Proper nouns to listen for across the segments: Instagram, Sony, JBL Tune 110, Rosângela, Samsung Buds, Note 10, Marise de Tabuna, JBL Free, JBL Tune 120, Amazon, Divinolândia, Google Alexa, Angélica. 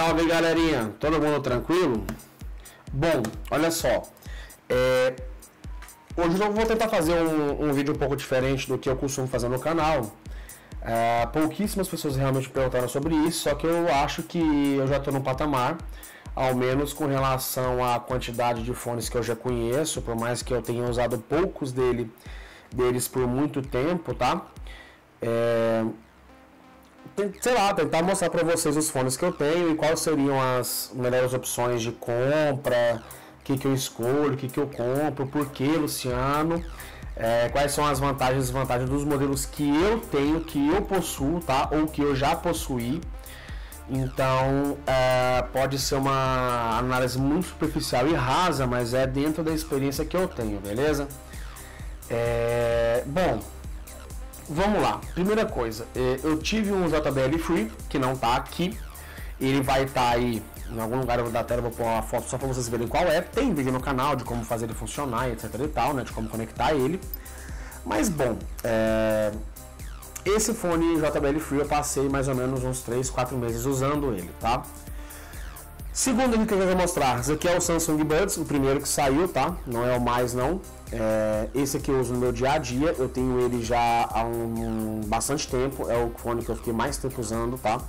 Salve, galerinha, todo mundo tranquilo? Bom, olha só, hoje eu vou tentar fazer um vídeo um pouco diferente do que eu costumo fazer no canal. Pouquíssimas pessoas realmente perguntaram sobre isso, só que eu acho que eu já estou num patamar, ao menos com relação à quantidade de fones que eu já conheço, por mais que eu tenha usado poucos deles por muito tempo, tá? Sei lá, tentar mostrar para vocês os fones que eu tenho e quais seriam as melhores opções de compra, o que eu escolho, o que eu compro, por que, Luciano, quais são as vantagens e desvantagens dos modelos que eu tenho, que eu possuo, tá? Ou que eu já possuí. Então pode ser uma análise muito superficial e rasa, mas é dentro da experiência que eu tenho, beleza? Bom, vamos lá. Primeira coisa, eu tive um JBL Free, que não tá aqui. Ele vai estar aí em algum lugar, eu vou dar tela, vou pôr uma foto só para vocês verem qual é. Tem vídeo no canal de como fazer ele funcionar, etc e tal, né? De como conectar ele. Mas bom, esse fone JBL Free eu passei mais ou menos uns 3-4 meses usando ele, tá? Segundo ele que eu vou mostrar, esse aqui é o Samsung Buds, o primeiro que saiu, tá? Não é o mais, não. Esse aqui eu uso no meu dia a dia, eu tenho ele já há bastante tempo, é o fone que eu fiquei mais tempo usando, tá?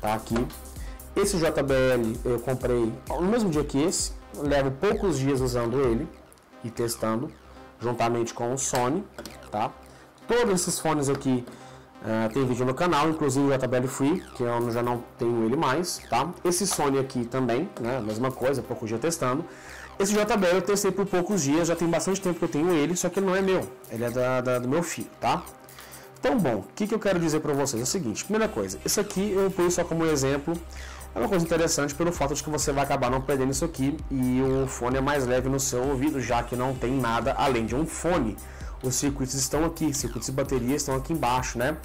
Tá aqui. Esse JBL eu comprei no mesmo dia que esse, eu levo poucos dias usando ele e testando, juntamente com o Sony, tá? Todos esses fones aqui tem vídeo no canal, inclusive o JBL Free, que eu já não tenho ele mais, tá? Esse Sony aqui também, né? Mesma coisa, poucos dias testando. Esse JBL eu testei por poucos dias, já tem bastante tempo que eu tenho ele, só que ele não é meu, ele é do meu filho, tá? Então, bom, o que eu quero dizer para vocês é o seguinte. Primeira coisa, isso aqui eu pus só como exemplo, é uma coisa interessante pelo fato de que você vai acabar não perdendo isso aqui, e o fone é mais leve no seu ouvido, já que não tem nada além de um fone. Os circuitos estão aqui, circuitos de bateria estão aqui embaixo, né?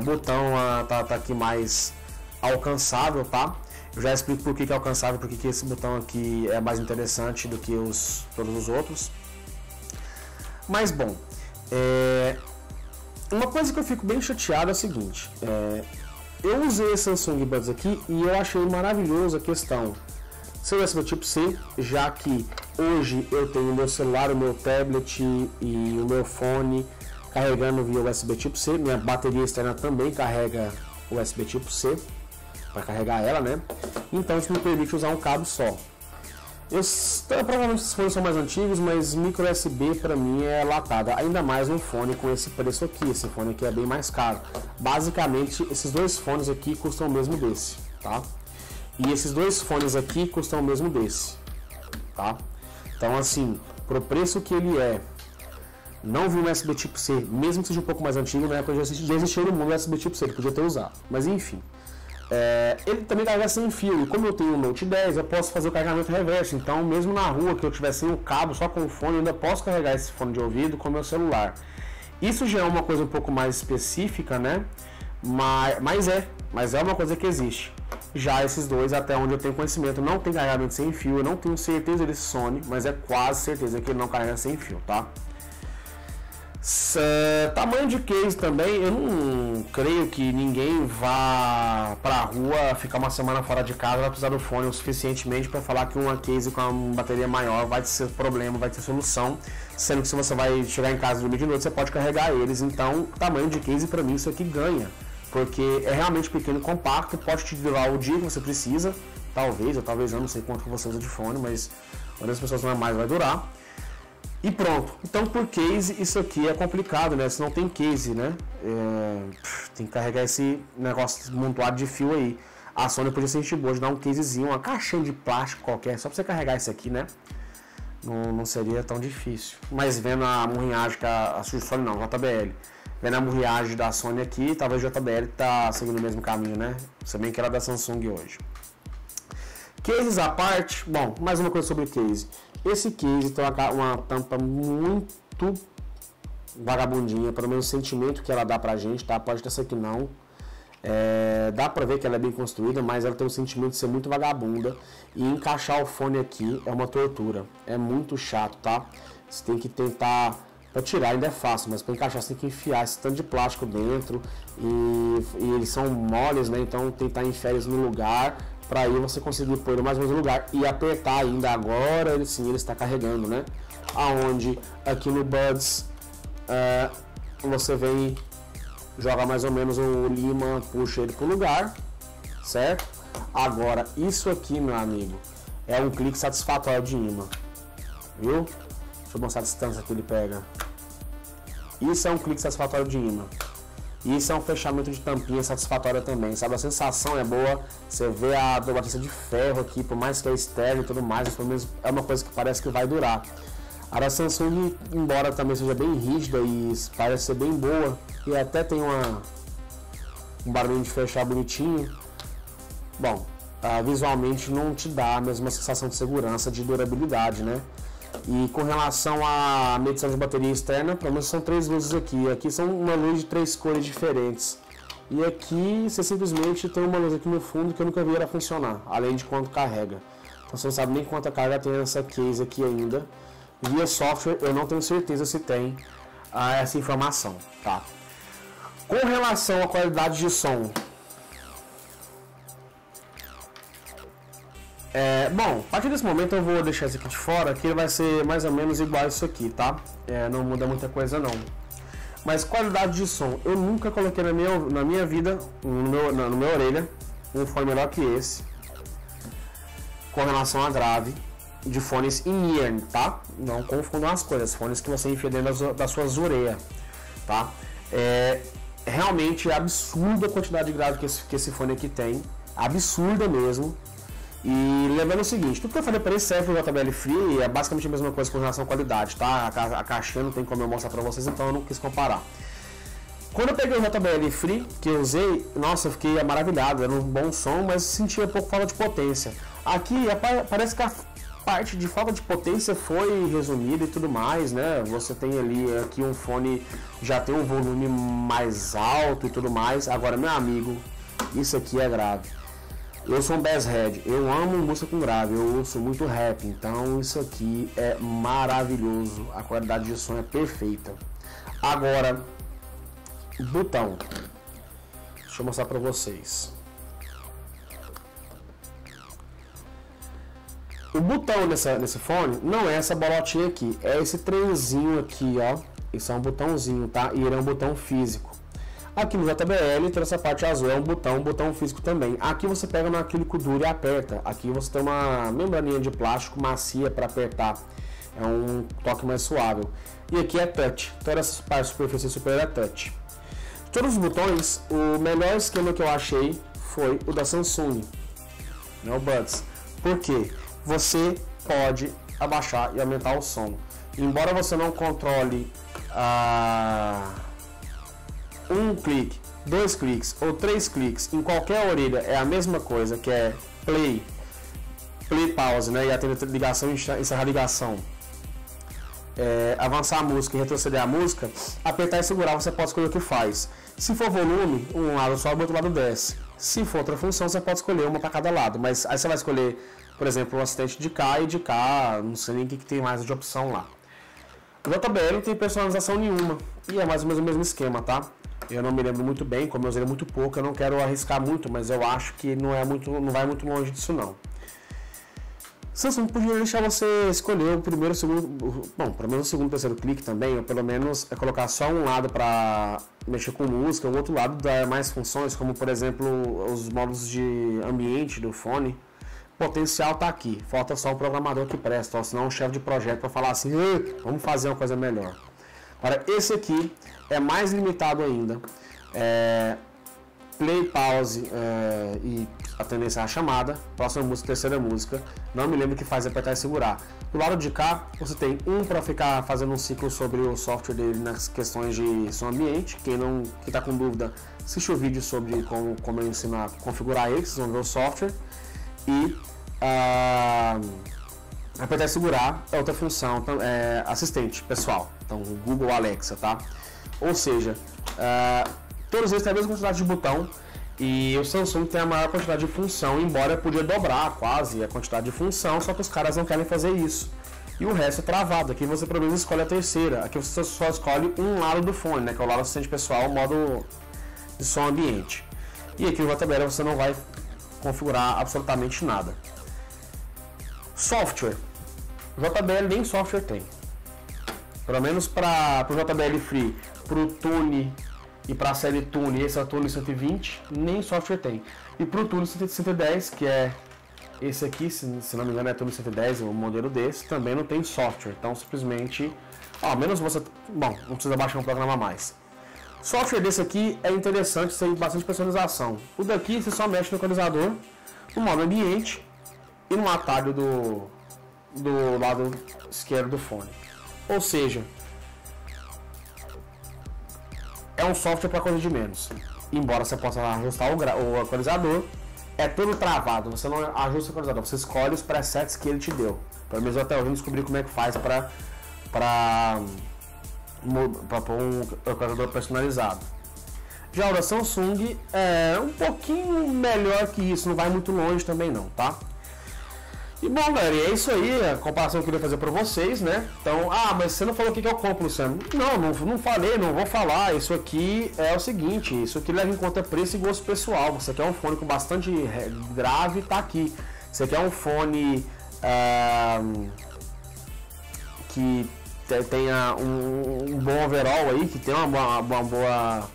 O botão tá aqui mais alcançável, tá? Eu já explico por que é alcançável, porque que esse botão aqui é mais interessante do que todos os outros. Mas bom, uma coisa que eu fico bem chateado é o seguinte. Eu usei esse Samsung Buds aqui e eu achei maravilhoso a questão se eu USB tipo C, já que hoje eu tenho o meu celular, o meu tablet e o meu fone carregando via USB tipo C, minha bateria externa também carrega USB tipo C, para carregar ela, né? Então isso me permite usar um cabo só. Provavelmente esses fones são mais antigos, mas micro USB para mim é latada, ainda mais um fone com esse preço aqui, esse fone aqui é bem mais caro. Basicamente esses dois fones aqui custam o mesmo desse, tá? E esses dois fones aqui custam o mesmo desse, tá? Então assim, pro preço que ele é, não vi um USB tipo C, mesmo que seja um pouco mais antigo, na época já existia no mundo USB tipo C, ele podia ter usado, mas enfim. Ele também carrega sem fio, e como eu tenho o Note 10, eu posso fazer o carregamento reverso, então mesmo na rua que eu tiver sem o cabo, só com o fone, eu ainda posso carregar esse fone de ouvido com o meu celular. Isso já é uma coisa um pouco mais específica, né? Mas é uma coisa que existe. Já esses dois, até onde eu tenho conhecimento, não tem carregamento sem fio. Eu não tenho certeza desse Sony, mas é quase certeza que ele não carrega sem fio, tá? Tamanho de case também, eu não creio que ninguém vá pra rua ficar uma semana fora de casa, vai precisar do fone o suficientemente para falar que uma case com uma bateria maior vai ser problema, vai ter solução, sendo que se você vai chegar em casa e dormir de noite, você pode carregar eles. Então tamanho de case, pra mim, isso aqui ganha, porque é realmente pequeno, compacto, pode te durar o dia que você precisa, talvez, ou talvez não, não sei quanto que você usa de fone, mas quando as pessoas não é mais, vai durar. E pronto. Então por case, isso aqui é complicado, né? Se não tem case, né? Tem que carregar esse negócio montuado de fio aí. A Sony podia ser gente boa de dar um casezinho, uma caixinha de plástico qualquer, só pra você carregar isso aqui, né? Não seria tão difícil. Mas vendo a murrinhagem que a Sony, não, JBL. Vendo a murriagem da Sony aqui, talvez o JBL tá seguindo o mesmo caminho, né? Se bem que era da Samsung hoje. Cases à parte, bom, mais uma coisa sobre case. Esse case tem uma tampa muito vagabundinha, pelo menos o sentimento que ela dá pra gente, tá? Pode ter essa aqui não. Dá pra ver que ela é bem construída, mas ela tem o sentimento de ser muito vagabunda. E encaixar o fone aqui é uma tortura, é muito chato, tá? Você tem que tentar Para tirar ainda é fácil, mas para encaixar você tem que enfiar esse tanto de plástico dentro e eles são moles, né? Então tentar enfiar eles no lugar para aí você conseguir pôr mais ou menos no lugar e apertar ainda. Agora ele sim, ele está carregando, né? Aonde aqui no Buds você vem, joga mais ou menos o imã, puxa ele pro lugar, certo? Agora isso aqui, meu amigo, é um clique satisfatório de imã, viu? Deixa eu mostrar a distância que ele pega. Isso é um clique satisfatório de imã. Isso é um fechamento de tampinha satisfatória também, sabe? A sensação é boa. Você vê a dobradiça de ferro aqui, por mais que é estéreo e tudo mais, mas pelo menos é uma coisa que parece que vai durar. A Samsung, embora também seja bem rígida e parece ser bem boa, e até tem um barulhinho de fechar bonitinho, bom, visualmente não te dá a mesma sensação de segurança, de durabilidade, né? E com relação à medição de bateria externa, pelo menos são 3 luzes aqui. Aqui são uma luz de 3 cores diferentes. E aqui você simplesmente tem uma luz aqui no fundo que eu nunca vi ela funcionar, além de quanto carrega. Então você não sabe nem quanta carga tem nessa case aqui ainda. Via software eu não tenho certeza se tem essa informação, tá? Com relação à qualidade de som, bom, a partir desse momento eu vou deixar isso aqui de fora, que ele vai ser mais ou menos igual a isso aqui, tá? Não muda muita coisa não. Mas qualidade de som, eu nunca coloquei na minha vida, na minha orelha, um fone melhor que esse. Com relação a grave, de fones in-ear, tá? Não confundam as coisas, fones que você enfia dentro das suas orelhas, tá? Realmente é absurda a quantidade de grave que esse fone aqui tem, absurda mesmo. E lembrando o seguinte, tudo que eu falei para ele serve para o JBL Free, é basicamente a mesma coisa com relação à qualidade, tá? A caixinha não tem como eu mostrar para vocês, então eu não quis comparar. Quando eu peguei o JBL Free, que eu usei, nossa, eu fiquei maravilhado, era um bom som, mas sentia um pouco falta de potência. Aqui parece que a parte de falta de potência foi resumida e tudo mais, né? Você tem ali, aqui um fone, já tem um volume mais alto e tudo mais. Agora, meu amigo, isso aqui é grave. Eu sou um bass head, eu amo música com grave, eu ouço muito rap, então isso aqui é maravilhoso, a qualidade de som é perfeita. Agora, botão, deixa eu mostrar pra vocês. O botão nesse fone não é essa bolotinha aqui, é esse trenzinho aqui, ó, isso é um botãozinho, tá? E ele é um botão físico. Aqui no JBL, toda essa parte azul é um botão físico também. Aqui você pega no acrílico duro e aperta. Aqui você tem uma membraninha de plástico macia para apertar. É um toque mais suave. E aqui é touch. Toda essa parte superfície superior é touch. De todos os botões, o melhor esquema que eu achei foi o da Samsung, né, o Buds. Porque você pode abaixar e aumentar o som. Embora você não controle um clique, 2 cliques ou 3 cliques em qualquer orelha, é a mesma coisa, que é play pause, né? E atender ligação, encerrar ligação, avançar a música e retroceder a música, apertar e segurar, você pode escolher o que faz. Se for volume, um lado sobe, o outro lado desce. Se for outra função, você pode escolher uma para cada lado, mas aí você vai escolher, por exemplo, o assistente de cá e de cá, não sei nem o que tem mais de opção lá. O JBL não tem personalização nenhuma e é mais ou menos o mesmo esquema, tá? Eu não me lembro muito bem, como eu usei muito pouco, eu não quero arriscar muito, mas eu acho que não vai muito longe disso não. Samsung podia deixar você escolher o primeiro, o segundo, bom, pelo menos o segundo, terceiro clique também, ou pelo menos colocar só um lado para mexer com música, o outro lado dá mais funções, como por exemplo os modos de ambiente do fone. Potencial tá aqui, falta só o programador que presta, ó, senão o chefe de projeto vai falar assim, vamos fazer uma coisa melhor. Agora, esse aqui é mais limitado ainda, play, pause e a tendência à chamada, próxima música, terceira música, não me lembro o que faz, apertar e segurar. Do lado de cá, você tem um para ficar fazendo um ciclo sobre o software dele nas questões de som ambiente, quem tá com dúvida, assiste o vídeo sobre como eu ensino a configurar ele, vocês vão ver o software, e apertar e segurar é outra função, assistente pessoal, então o Google Alexa, tá? Ou seja, todos eles têm a mesma quantidade de botão e o Samsung tem a maior quantidade de função, embora podia dobrar quase a quantidade de função, só que os caras não querem fazer isso. e o resto é travado. Aqui você pelo menos escolhe a terceira, aqui você só escolhe um lado do fone, né, que é o lado assistente pessoal, o modo de som ambiente. E aqui na tabela você não vai configurar absolutamente nada. Software. JBL nem software tem. Pelo menos para o JBL Free, para o Tune e para a série Tune, esse é o Tune 120, nem software tem. E para o Tune 110, que é esse aqui, se não me engano é Tune 110, é um modelo desse, também não tem software. Então simplesmente, ao menos você, bom, não precisa baixar um programa a mais. Software desse aqui é interessante, tem bastante personalização. O daqui você só mexe no equalizador, no modo ambiente e no atalho do lado esquerdo do fone. Ou seja, é um software para coisa de menos. Embora você possa ajustar o equalizador, é todo travado, você não ajusta o equalizador, você escolhe os presets que ele te deu. Pelo menos eu até hoje descobri como é que faz para pôr um equalizador personalizado. Já o da Samsung é um pouquinho melhor que isso, não vai muito longe também não, tá? E bom, galera, é isso aí a comparação que eu queria fazer para vocês, né? Então, mas você não falou o que eu compro, Luciano. Não falei, não vou falar. Isso aqui é o seguinte, isso aqui leva em conta preço e gosto pessoal. Você quer um fone com bastante grave, tá aqui. Você quer um fone que tenha um bom overall aí, que tenha uma boa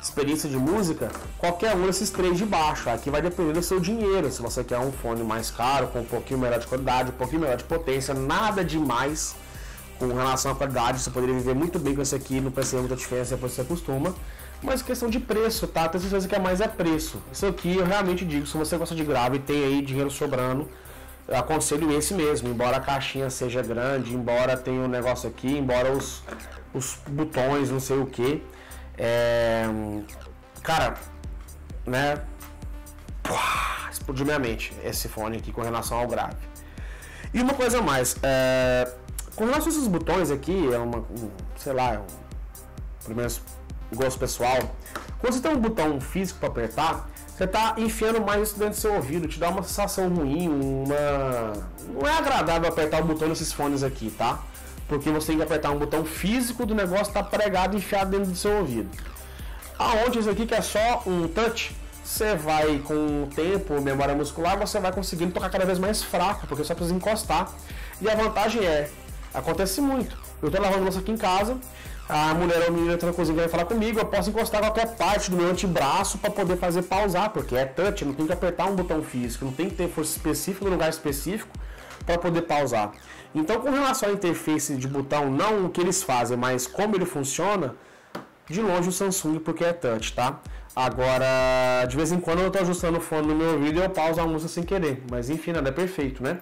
experiência de música, qualquer um desses três de baixo. Aqui vai depender do seu dinheiro. Se você quer um fone mais caro, com um pouquinho melhor de qualidade, um pouquinho melhor de potência, nada demais com relação à qualidade, você poderia viver muito bem com esse aqui, não percebe muita diferença depois que você acostuma. Mas questão de preço, tá? Tem certeza que é mais é preço. Isso aqui eu realmente digo, se você gosta de grave e tem aí dinheiro sobrando, eu aconselho esse mesmo, embora a caixinha seja grande, embora tenha um negócio aqui, embora os botões, não sei o que. Cara, né? Explodiu minha mente esse fone aqui com relação ao grave. E uma coisa mais, com relação a esses botões aqui, sei lá, pelo menos gosto pessoal. Quando você tem um botão físico para apertar, você tá enfiando mais isso dentro do seu ouvido, te dá uma sensação ruim, não é agradável apertar o botão nesses fones aqui, tá? Porque você tem que apertar um botão físico do negócio, tá pregado e enfiado dentro do seu ouvido. Aonde isso aqui que é só um touch, você vai com o tempo, memória muscular, você vai conseguindo tocar cada vez mais fraco, porque só precisa encostar. E a vantagem acontece muito. Eu tô lavando louça aqui em casa, a mulher ou a menina entra na cozinha e vai falar comigo, eu posso encostar qualquer parte do meu antebraço para poder fazer pausar, porque é touch, não tem que apertar um botão físico, não tem que ter força específica no lugar específico para poder pausar. Então, com relação à interface de botão, não o que eles fazem, mas como ele funciona, de longe o Samsung, porque é touch, tá? Agora, de vez em quando eu tô ajustando o fone no meu vídeo e eu pauso a música sem querer, mas enfim, nada é perfeito, né?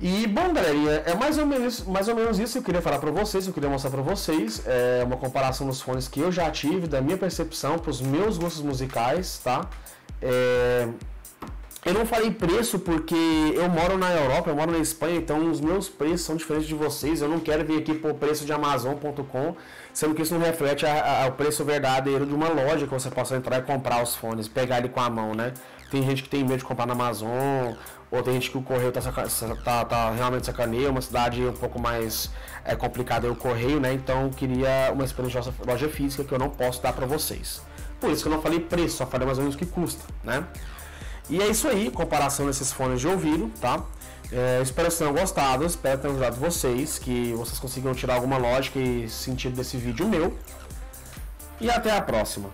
E bom, galerinha, é mais ou menos isso que eu queria falar pra vocês, eu queria mostrar pra vocês, uma comparação dos fones que eu já tive, da minha percepção, pros meus gostos musicais, tá? Eu não falei preço porque eu moro na Europa, eu moro na Espanha, então os meus preços são diferentes de vocês. Eu não quero vir aqui por preço de Amazon.com, sendo que isso não reflete o preço verdadeiro de uma loja que você possa entrar e comprar os fones, pegar ele com a mão, né? Tem gente que tem medo de comprar na Amazon, ou tem gente que o correio tá realmente sacaneio, uma cidade um pouco mais complicada é o correio, né? Então eu queria uma experiência de loja física que eu não posso dar para vocês. Por isso que eu não falei preço, só falei mais ou menos o que custa, né? E é isso aí, comparação desses fones de ouvido, tá? Espero que tenham gostado, espero que tenham ajudado vocês, que vocês consigam tirar alguma lógica e sentido desse vídeo meu. E até a próxima.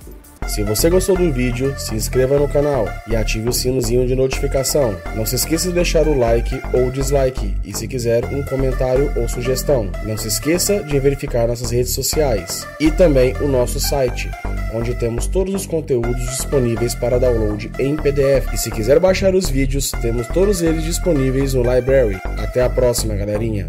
Se você gostou do vídeo, se inscreva no canal e ative o sinozinho de notificação. Não se esqueça de deixar o like ou dislike e, se quiser, um comentário ou sugestão. Não se esqueça de verificar nossas redes sociais e também o nosso site, onde temos todos os conteúdos disponíveis para download em PDF. E se quiser baixar os vídeos, temos todos eles disponíveis no Library. Até a próxima, galerinha!